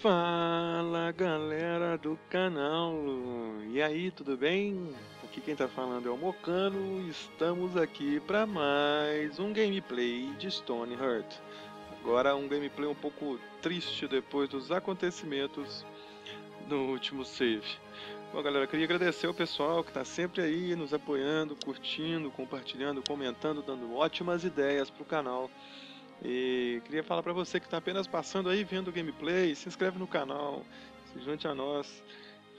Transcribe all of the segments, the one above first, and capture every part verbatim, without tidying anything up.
Fala galera do canal, e aí, tudo bem? Aqui quem tá falando é o Mocano e estamos aqui para mais um gameplay de Stonehearth. Agora um gameplay um pouco triste depois dos acontecimentos no último save. Bom galera, eu queria agradecer ao pessoal que tá sempre aí nos apoiando, curtindo, compartilhando, comentando, dando ótimas ideias pro canal. E queria falar para você que está apenas passando aí, vendo o gameplay, se inscreve no canal, se junte a nós,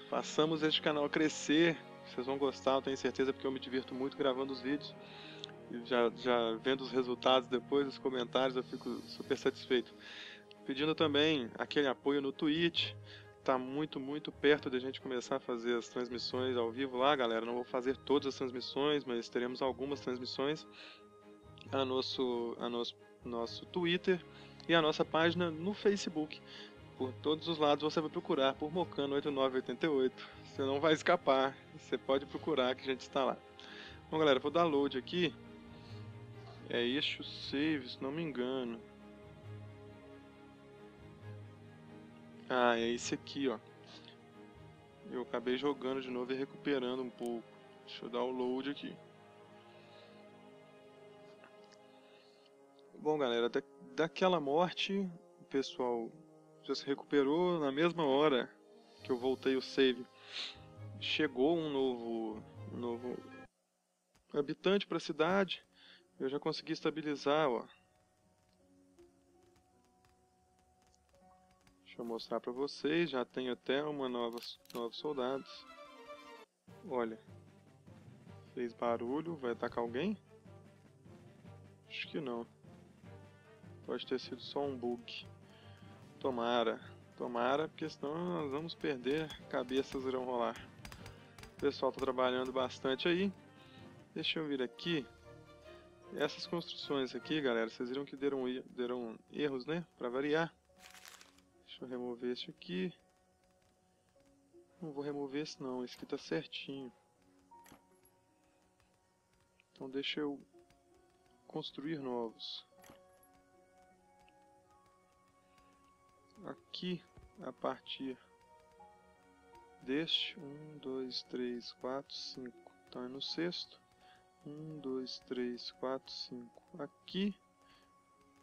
façamos este canal crescer. Vocês vão gostar, eu tenho certeza, porque eu me divirto muito gravando os vídeos. E já, já vendo os resultados depois, os comentários, eu fico super satisfeito. Pedindo também aquele apoio no Twitch, está muito, muito perto de a gente começar a fazer as transmissões ao vivo lá, galera. Não vou fazer todas as transmissões, mas teremos algumas transmissões a nosso... A nosso nosso Twitter e a nossa página no Facebook. Por todos os lados você vai procurar por Mocano oito nove oito oito, você não vai escapar, você pode procurar que a gente está lá. Bom galera, vou dar load aqui, é este o save, se não me engano. Ah, é esse aqui, ó. Eu acabei jogando de novo e recuperando um pouco, deixa eu dar o load aqui. Bom galera, da, daquela morte, o pessoal já se recuperou. Na mesma hora que eu voltei o save, chegou um novo, um novo habitante para a cidade. Eu já consegui estabilizar, ó. Deixa eu mostrar para vocês, já tenho até uma nova, novos soldados. Olha, fez barulho, vai atacar alguém? Acho que não. Pode ter sido só um bug. Tomara, tomara, porque senão nós vamos perder, cabeças irão rolar. O pessoal está trabalhando bastante aí. Deixa eu vir aqui. Essas construções aqui, galera, vocês viram que deram, deram erros, né? Para variar. Deixa eu remover esse aqui. Não vou remover esse não, esse aqui está certinho. Então deixa eu construir novos. Aqui, a partir deste, um, dois, três, quatro, cinco, então é no sexto, um, dois, três, quatro, cinco, aqui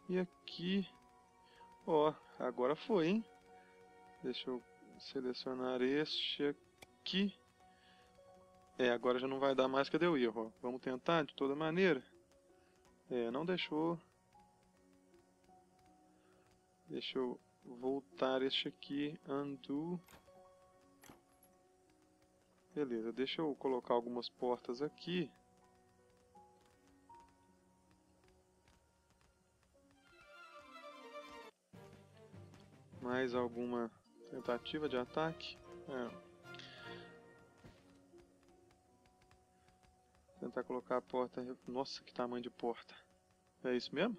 e aqui, ó, agora foi, hein? Deixa eu selecionar este aqui, é, agora já não vai dar mais, cadê o erro? Ó. Vamos tentar de toda maneira, é, não deixou, deixa eu voltar este aqui, undo. Beleza, deixa eu colocar algumas portas aqui. Mais alguma tentativa de ataque? É. Tentar colocar a porta... Nossa, que tamanho de porta! É isso mesmo?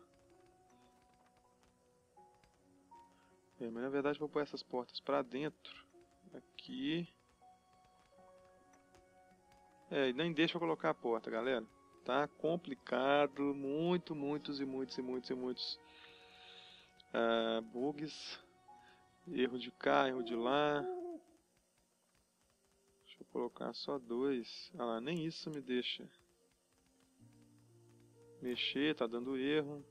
É, mas na verdade vou pôr essas portas pra dentro. Aqui. É, nem deixa eu colocar a porta, galera. Tá complicado. Muito, muitos e muitos e muitos e muitos ah, bugs. Erro de cá, erro de lá. Deixa eu colocar só dois. Ah lá, nem isso me deixa mexer, tá dando erro.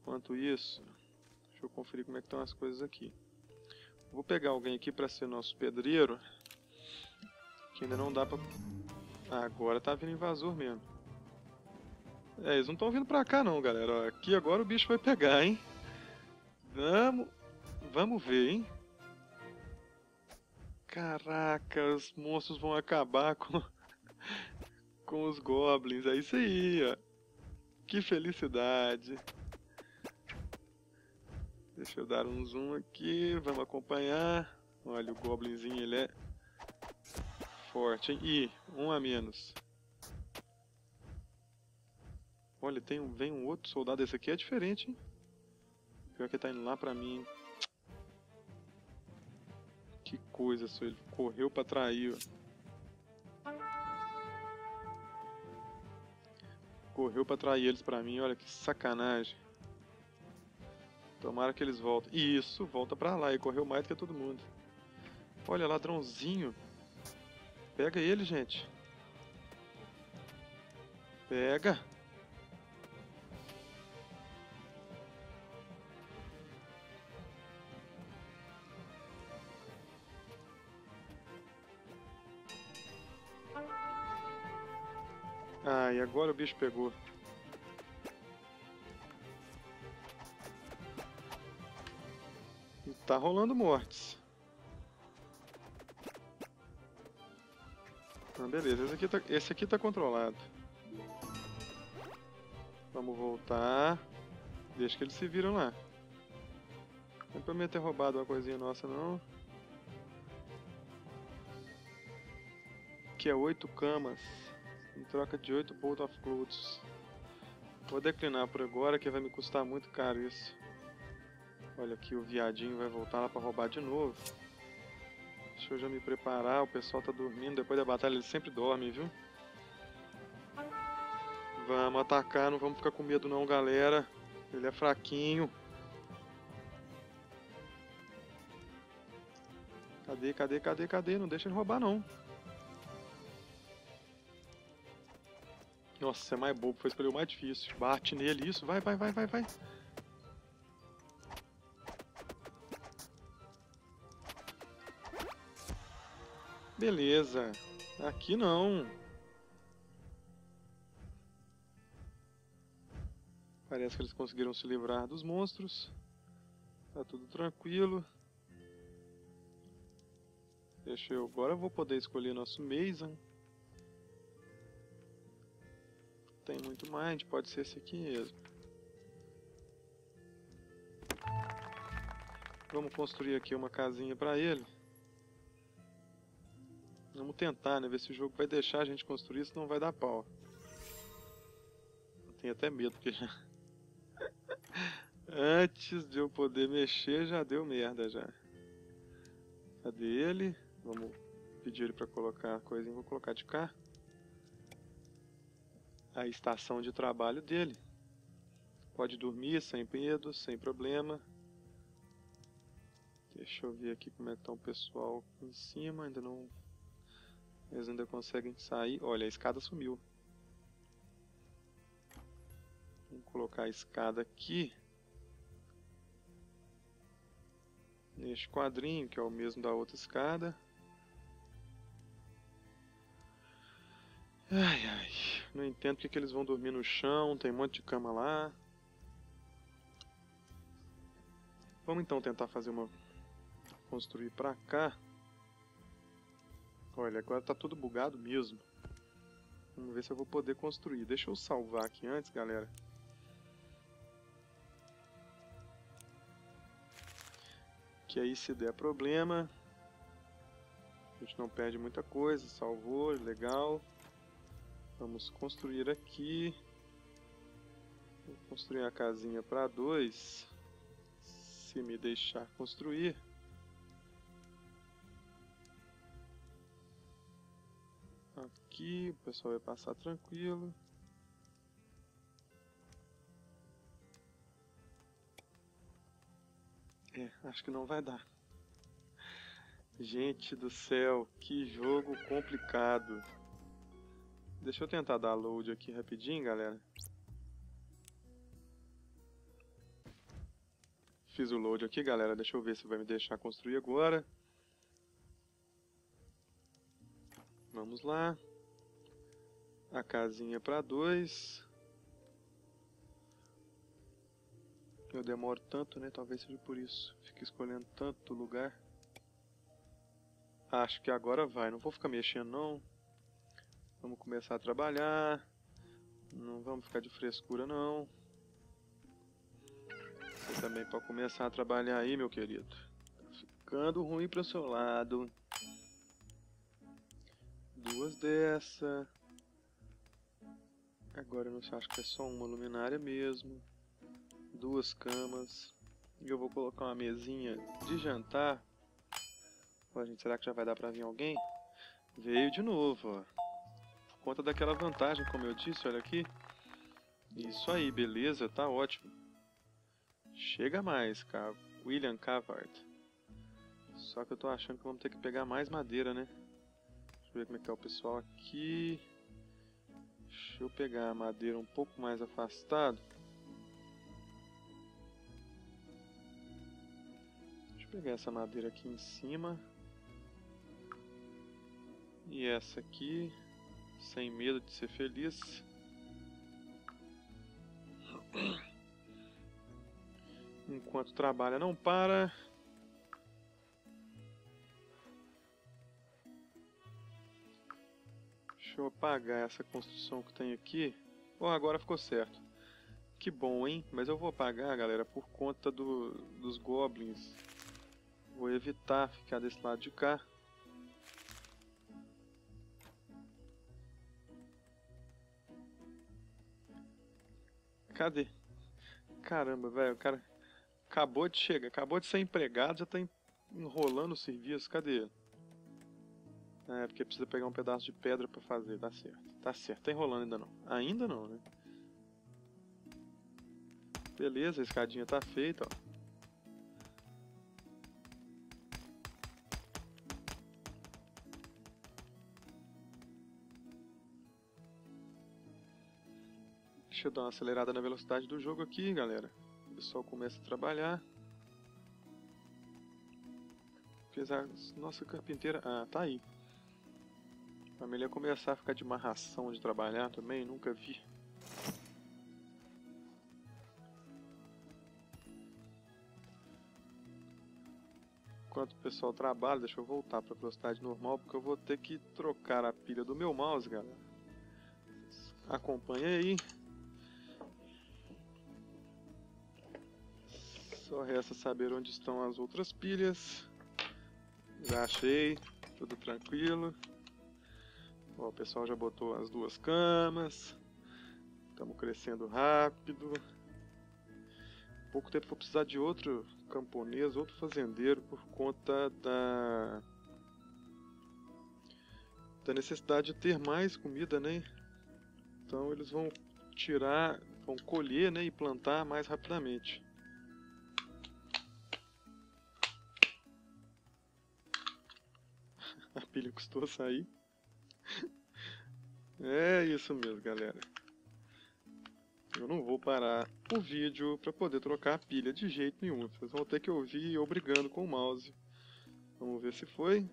Enquanto isso, deixa eu conferir como é que estão as coisas aqui. Vou pegar alguém aqui para ser nosso pedreiro. Que ainda não dá para... Ah, agora tá vindo invasor mesmo. É, eles não estão vindo para cá não, galera. Ó, aqui agora o bicho vai pegar, hein? Vamos... Vamos ver, hein? Caraca, os monstros vão acabar com... com os goblins. É isso aí, ó. Que felicidade. Deixa eu dar um zoom aqui, vamos acompanhar. Olha, o goblinzinho, ele é forte, hein? Ih, um a menos. Olha, tem um, vem um outro soldado, esse aqui é diferente, hein? Pior que tá indo lá pra mim, hein? Que coisa, só ele correu pra trair, ó. correu pra atrair eles pra mim, olha que sacanagem. Tomara que eles voltem. Isso, volta pra lá, e correu mais do que todo mundo. Olha, ladrãozinho. Pega ele, gente. Pega. Ah, e agora o bicho pegou. E tá rolando mortes. Ah, beleza, esse aqui tá, esse aqui tá controlado. Vamos voltar. Deixa que eles se viram lá. Não é pra mim ter roubado uma coisinha nossa, não. Que é oito camas. Em troca de oito Bolt of Clothes. Vou declinar por agora, que vai me custar muito caro isso. Olha aqui, o viadinho vai voltar lá pra roubar de novo. Deixa eu já me preparar, o pessoal tá dormindo. Depois da batalha eles sempre dormem, viu? Vamos atacar, não vamos ficar com medo não, galera. Ele é fraquinho. Cadê, cadê, cadê, cadê? Não deixa ele roubar não. Nossa, é mais bobo, foi escolher o mais difícil. Bate nele, isso, vai, vai, vai, vai, vai. Beleza. Aqui não. Parece que eles conseguiram se livrar dos monstros. Tá tudo tranquilo. Deixa eu... Agora eu vou poder escolher nosso Mason. Tem muito mind, pode ser esse aqui mesmo. Vamos construir aqui uma casinha pra ele. Vamos tentar, né? Ver se o jogo vai deixar a gente construir, senão vai dar pau. Eu tenho até medo, porque já... Antes de eu poder mexer, já deu merda já. Cadê ele? Vamos pedir ele pra colocar a coisinha, vou colocar de cá. A estação de trabalho dele. Pode dormir sem medo, sem problema. Deixa eu ver aqui como é que tá o pessoal em cima, ainda não... Eles ainda conseguem sair. Olha, a escada sumiu. Vamos colocar a escada aqui. Neste quadrinho, que é o mesmo da outra escada. Ai, ai, não entendo porque que eles vão dormir no chão, tem um monte de cama lá. Vamos então tentar fazer uma... Construir pra cá. Olha, agora tá tudo bugado mesmo. Vamos ver se eu vou poder construir. Deixa eu salvar aqui antes, galera. Que aí se der problema, a gente não perde muita coisa. Salvou, legal. Vamos construir aqui. Vou construir a casinha para dois. Se me deixar construir. Aqui, o pessoal vai passar tranquilo. É, acho que não vai dar. Gente do céu, que jogo complicado. Deixa eu tentar dar load aqui rapidinho, galera. Fiz o load aqui, galera. Deixa eu ver se vai me deixar construir agora. Vamos lá. A casinha para dois. Eu demoro tanto, né? Talvez seja por isso. Fico escolhendo tanto lugar. Acho que agora vai. Não vou ficar mexendo, não. Vamos começar a trabalhar. Não vamos ficar de frescura, não. Você também pode começar a trabalhar aí, meu querido. Tá ficando ruim pro seu lado. Duas dessa. Agora eu não sei, acho que é só uma luminária mesmo. Duas camas. E eu vou colocar uma mesinha de jantar. Ó, gente, será que já vai dar pra vir alguém? Veio de novo, ó. Conta daquela vantagem, como eu disse, olha aqui. Isso aí, beleza, tá ótimo. Chega mais, cara. William Cavard. Só que eu tô achando que vamos ter que pegar mais madeira, né? Deixa eu ver como é que é o pessoal aqui. Deixa eu pegar a madeira um pouco mais afastado. Deixa eu pegar essa madeira aqui em cima. E essa aqui, sem medo de ser feliz. Enquanto trabalha não para. Deixa eu apagar essa construção que tem aqui. Bom, agora ficou certo. Que bom, hein? Mas eu vou apagar, galera, por conta do, dos goblins. Vou evitar ficar desse lado de cá. Cadê? Caramba, velho, o cara acabou de chegar, acabou de ser empregado, já tá enrolando o serviço, cadê ele? É, porque precisa pegar um pedaço de pedra pra fazer, tá certo, tá certo, tá enrolando ainda não, ainda não, né? Beleza, a escadinha tá feita, ó. Deixa eu dar uma acelerada na velocidade do jogo aqui, galera. O pessoal começa a trabalhar. Apesar... Nossa, carpinteira... Ah, tá aí. A melhor começar a ficar de marração de trabalhar também, nunca vi. Enquanto o pessoal trabalha, deixa eu voltar para a velocidade normal, porque eu vou ter que trocar a pilha do meu mouse, galera. Acompanha aí. Só resta saber onde estão as outras pilhas. Já achei, tudo tranquilo. Ó, o pessoal já botou as duas camas. Estamos crescendo rápido. Pouco tempo vou precisar de outro camponês, outro fazendeiro, por conta da, da necessidade de ter mais comida, né? Então eles vão tirar, vão colher, né, e plantar mais rapidamente. A pilha custou sair. É isso mesmo, galera. Eu não vou parar o vídeo para poder trocar a pilha de jeito nenhum. Vocês vão ter que ouvir eu brigando com o mouse. Vamos ver se foi.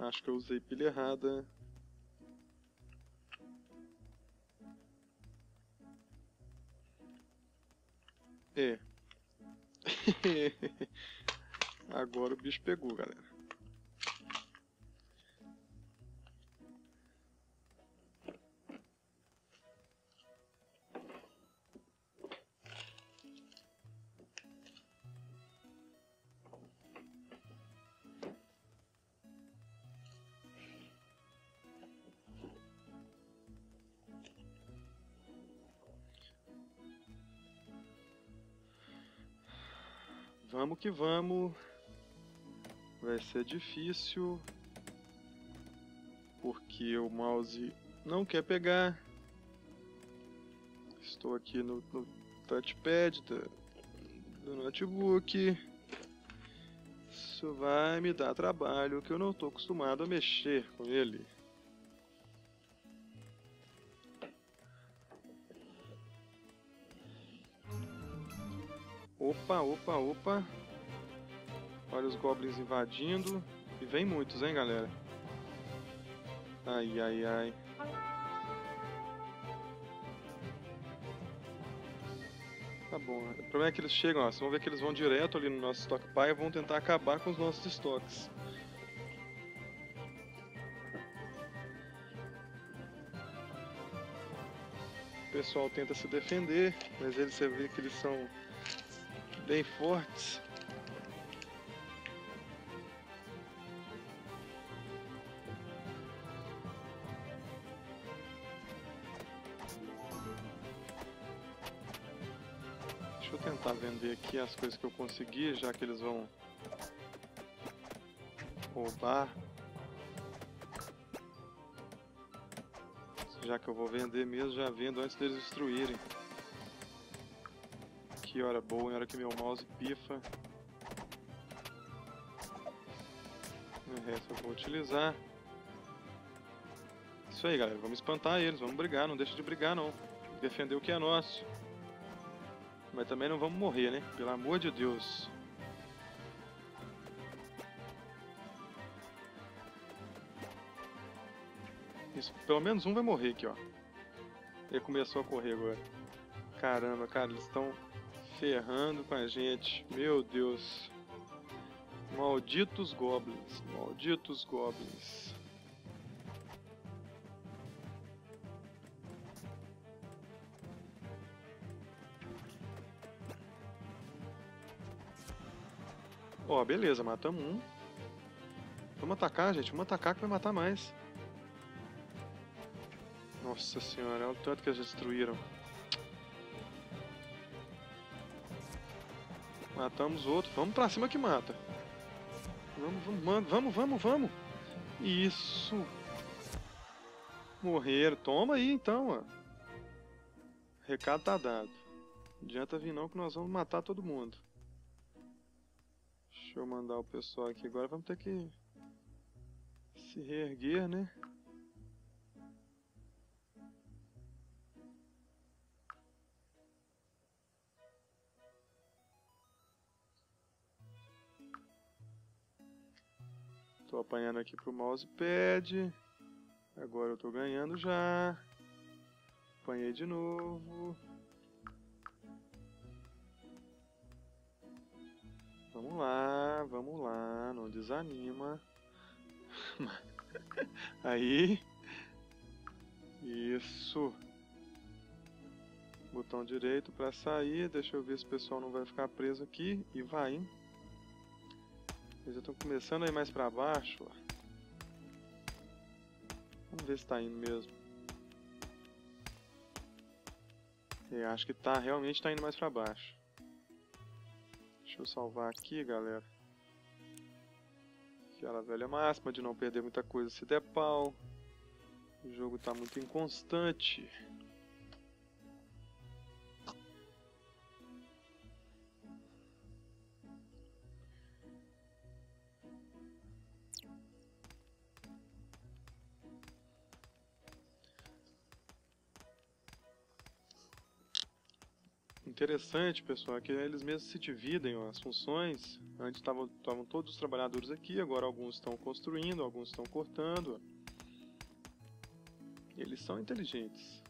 Acho que eu usei pilha errada. É. Agora o bicho pegou, galera. Vamos que vamos, vai ser difícil, porque o mouse não quer pegar. Estou aqui no, no touchpad do notebook, isso vai me dar trabalho que eu não estou acostumado a mexer com ele. Opa, opa, opa. Olha os goblins invadindo. E vem muitos, hein, galera. Ai, ai, ai. Tá bom. O problema é que eles chegam, ó. Vocês vão ver que eles vão direto ali no nosso stockpile e vão tentar acabar com os nossos estoques. O pessoal tenta se defender, mas eles, você vê que eles são... bem fortes. Deixa eu tentar vender aqui as coisas que eu consegui, já que eles vão roubar. Já que eu vou vender mesmo, já vendo antes deles destruírem. Que hora boa, hein? Hora que meu mouse pifa. O resto eu vou utilizar. Isso aí, galera. Vamos espantar eles, vamos brigar. Não deixa de brigar, não. Defender o que é nosso. Mas também não vamos morrer, né? Pelo amor de Deus. Isso, pelo menos um vai morrer aqui, ó. Ele começou a correr agora. Caramba, cara, eles estão ferrando com a gente. Meu Deus. Malditos goblins. Malditos goblins. Ó, oh, beleza, matamos um. Vamos atacar, gente. Vamos atacar que vai matar mais. Nossa senhora, olha o tanto que eles destruíram. Matamos outro. Vamos pra cima que mata. Vamos, vamos, vamos, vamos, vamos. Isso. Morreram. Toma aí, então. Ó. Recado tá dado. Não adianta vir não que nós vamos matar todo mundo. Deixa eu mandar o pessoal aqui agora. Vamos ter que se reerguer, né? Tô apanhando aqui pro mousepad. Agora eu tô ganhando já. Apanhei de novo. Vamos lá, vamos lá, não desanima. Aí. Isso. Botão direito pra sair. Deixa eu ver se o pessoal não vai ficar preso aqui. E vai, hein? Eles já estão começando a ir mais pra baixo. Ó. Vamos ver se tá indo mesmo. Eu acho que tá, realmente tá indo mais pra baixo. Deixa eu salvar aqui, galera. Aquela velha máxima de não perder muita coisa se der pau. O jogo tá muito inconstante. Interessante, pessoal, é que eles mesmos se dividem, ó, as funções. Antes estavam todos os trabalhadores aqui, agora alguns estão construindo, alguns estão cortando. Eles são inteligentes.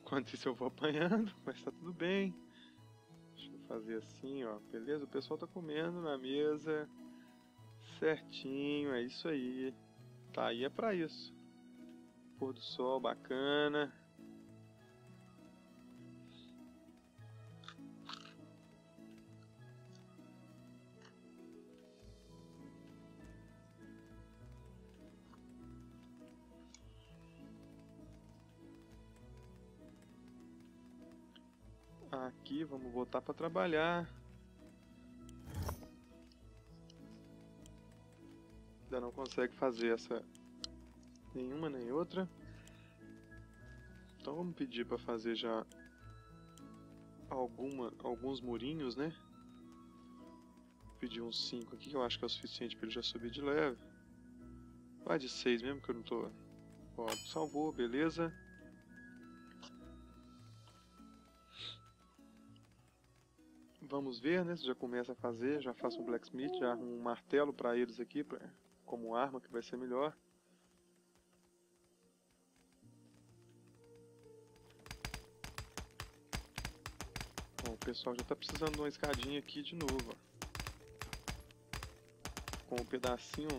Enquanto isso eu vou apanhando, mas tá tudo bem. Fazer assim, ó, beleza? O pessoal tá comendo na mesa certinho, é isso aí. Tá aí é pra isso. Pôr do sol bacana. Aqui, vamos botar para trabalhar. Ainda não consegue fazer essa nenhuma nem outra. Então vamos pedir para fazer já alguma, alguns murinhos, né? Vou pedir uns cinco aqui, que eu acho que é o suficiente para ele já subir de leve. Vai de seis mesmo que eu não tô. Ó, salvou, beleza. Vamos ver, né, se já começa a fazer, já faço um blacksmith, já arrumo um martelo para eles aqui, pra, como arma, que vai ser melhor. Bom, o pessoal já está precisando de uma escadinha aqui de novo, ó. Com um pedacinho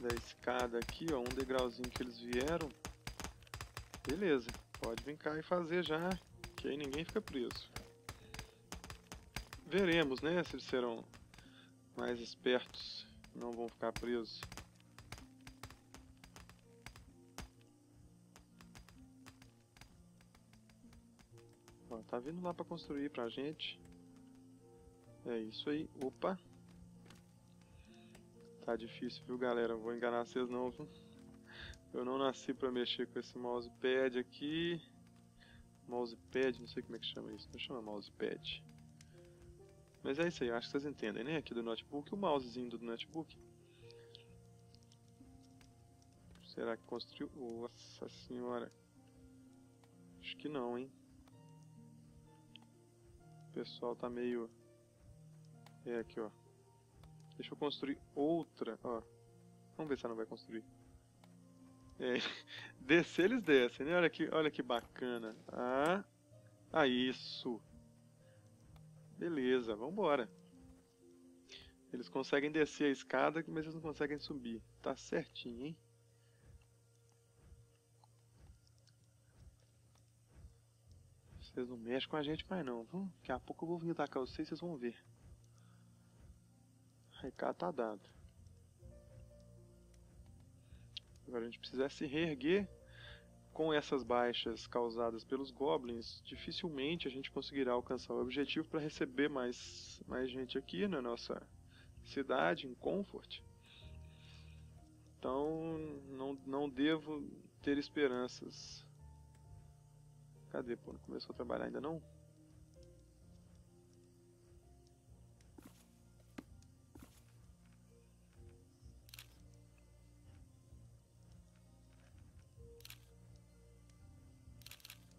da escada aqui, ó, um degrauzinho que eles vieram. Beleza, pode vir cá e fazer já, que aí ninguém fica preso. Veremos, né, se eles serão mais espertos, não vão ficar presos. tá vindo lá para construir pra gente. É isso aí. Opa. Tá difícil, viu, galera? Não vou enganar vocês não, viu? Eu não nasci pra mexer com esse mousepad aqui. Mousepad, não sei como é que chama isso. Não chama mousepad. Mas é isso aí, eu acho que vocês entendem, né? Aqui do notebook, o mousezinho do notebook. Será que construiu? Nossa senhora. Acho que não, hein? O pessoal tá meio... É aqui, ó. Deixa eu construir outra, ó. Vamos ver se ela não vai construir. É, descer eles descem, né? Olha que, olha que bacana. Ah, ah, isso. Beleza, vambora. Eles conseguem descer a escada, mas eles não conseguem subir. Tá certinho, hein? Vocês não mexem com a gente mais não, viu? Daqui a pouco eu vou vir tacar vocês, vocês vão ver. Recado tá dado. Agora a gente precisa se reerguer. Com essas baixas causadas pelos goblins, dificilmente a gente conseguirá alcançar o objetivo para receber mais, mais gente aqui na nossa cidade, em Comfort. Então, não, não devo ter esperanças. Cadê? Pô, não começou a trabalhar ainda não?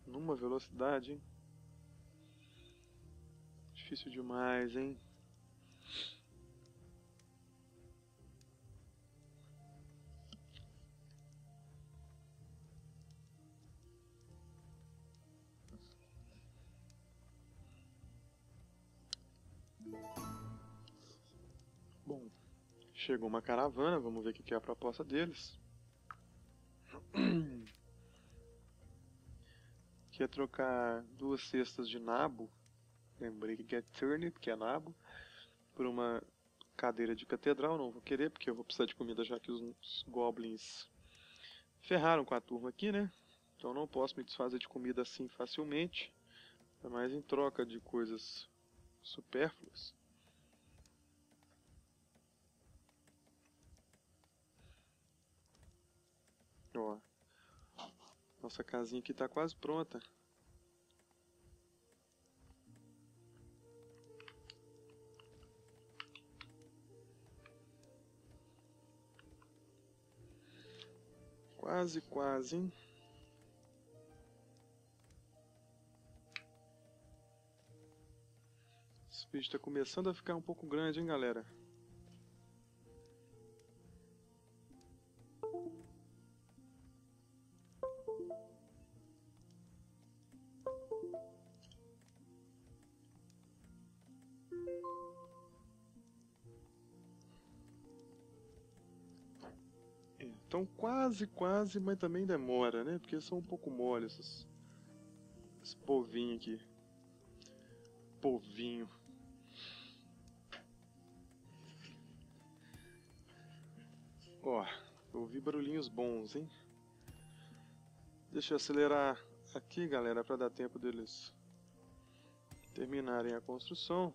Numa velocidade, hein? Difícil demais, hein? Bom, chegou uma caravana, vamos ver o que é a proposta deles. Que é trocar duas cestas de nabo, lembrei que é turnip, que é nabo, por uma cadeira de catedral. Não vou querer, porque eu vou precisar de comida, já que os goblins ferraram com a turma aqui, né? Então não posso me desfazer de comida assim facilmente, ainda mais em troca de coisas supérfluas. Ó. Nossa casinha aqui está quase pronta. Quase, quase, hein? Esse vídeo está começando a ficar um pouco grande, hein, galera? Então quase, quase, mas também demora, né? Porque são um pouco moles esses, esse povinho aqui. Povinho. Ó, eu ouvi barulhinhos bons, hein? Deixa eu acelerar aqui, galera, para dar tempo deles terminarem a construção.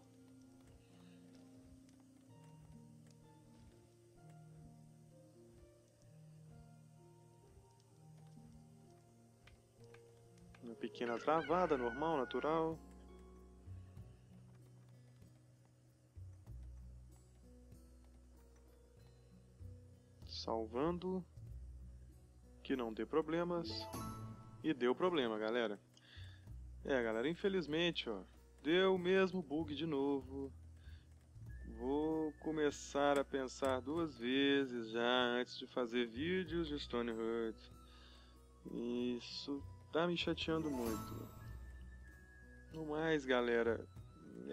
Uma pequena travada, normal, natural. Salvando. Que não dê problemas. E deu problema, galera. É, galera, infelizmente, ó. Deu o mesmo bug de novo. Vou começar a pensar duas vezes já antes de fazer vídeos de Stonehearth. Isso... tá me chateando muito. No mais, galera,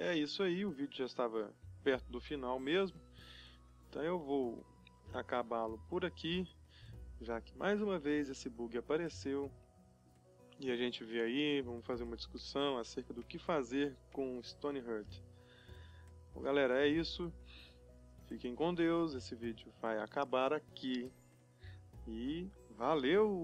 é isso aí, o vídeo já estava perto do final mesmo, então eu vou acabá-lo por aqui, já que mais uma vez esse bug apareceu, e a gente vê aí, vamos fazer uma discussão acerca do que fazer com Stonehearth. Bom, galera, é isso, fiquem com Deus, esse vídeo vai acabar aqui, e valeu!